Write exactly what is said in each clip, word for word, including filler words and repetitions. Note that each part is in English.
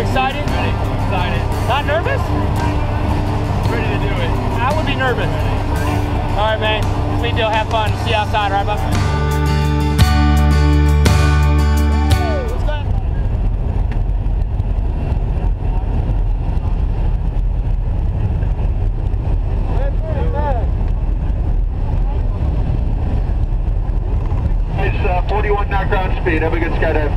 Excited? Ready. Excited. Not nervous? Ready to do it. I would be nervous. Alright, man. It's me, Dill. Have fun. See you outside, alright, bud? What's that? It's uh, forty-one knock ground speed. Have a good skydive.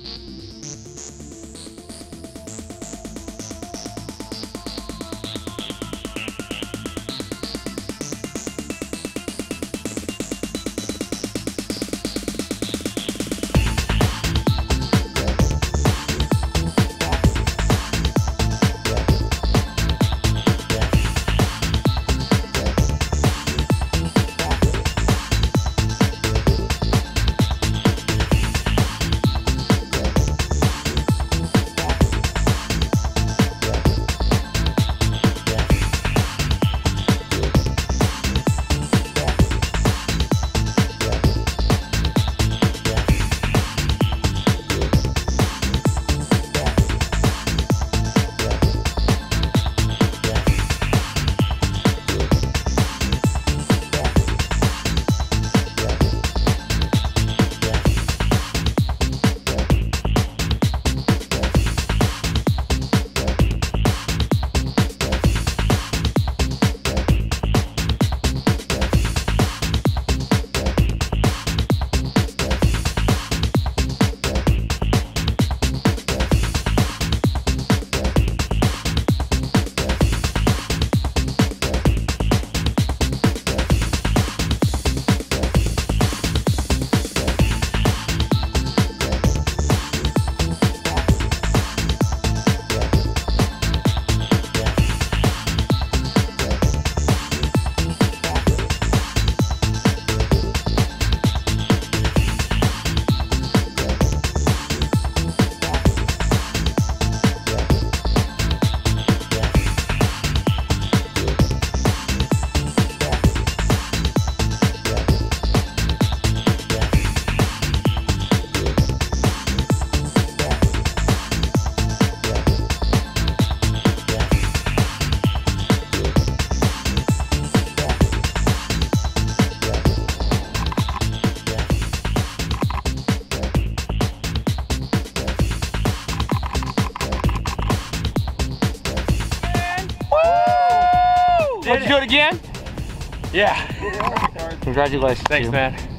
Did you do it again? Yeah. Congratulations. Thanks, man.